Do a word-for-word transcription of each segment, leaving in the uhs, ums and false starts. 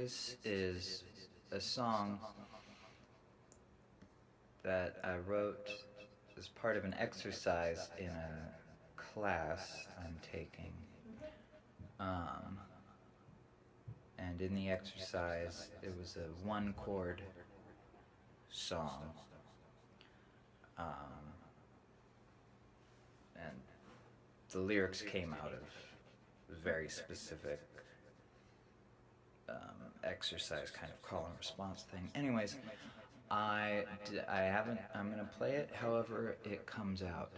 This is a song that I wrote as part of an exercise in a class I'm taking. Um, and in the exercise, it was a one chord song. Um, and the lyrics came out of a very specific um, exercise, kind of call and response thing. Anyways, I, d I haven't, I'm gonna play it however it comes out.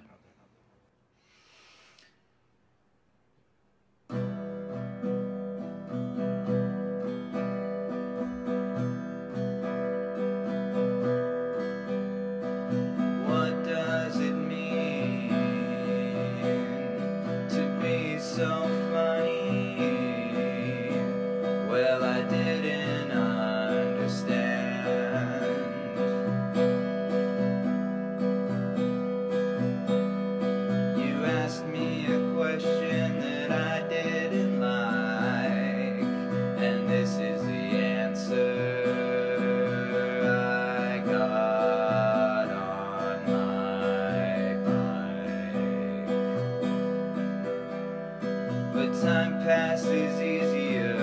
Time passes easier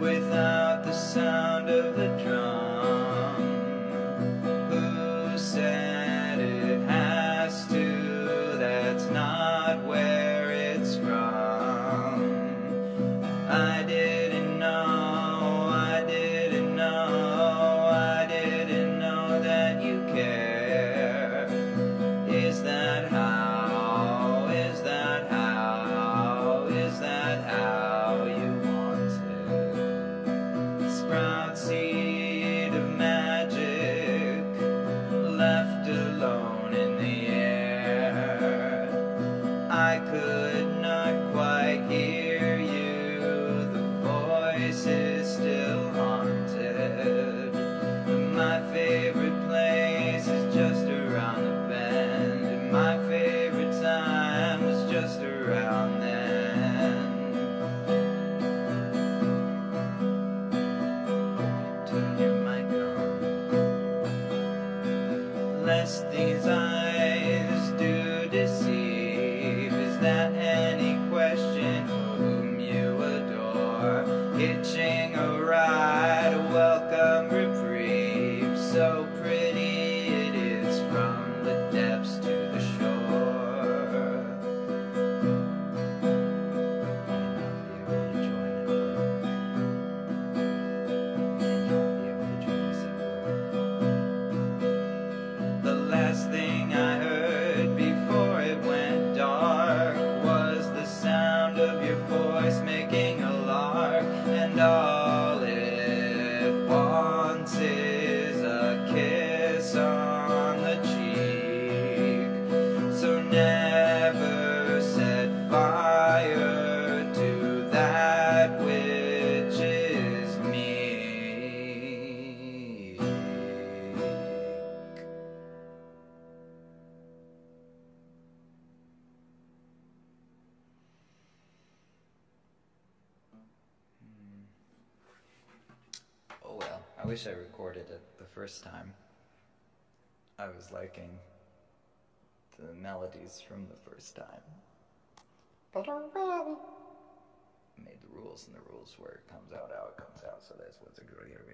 without the sound of the drum. Who said it has to? That's not where it's from. I didn't know, I didn't know, I didn't know that you care. Is that how? Is that how? I could not quite hear you, the voice is still haunted. My favorite place is just around the bend, and my favorite time was just around then. Turn your mic on, lest these eyes do deceive. That any question whom you adore, hitching a ride, a welcome reprieve, so pretty it is from the depths to the shore. The last thing I heard before it went dark of your voice making a lark, and all it wants is a kiss on the cheek. So never set fire to that which is meek. I wish I recorded it the first time. I was liking the melodies from the first time. But I made the rules, and the rules where it comes out, out, it comes out, so that's what's a good.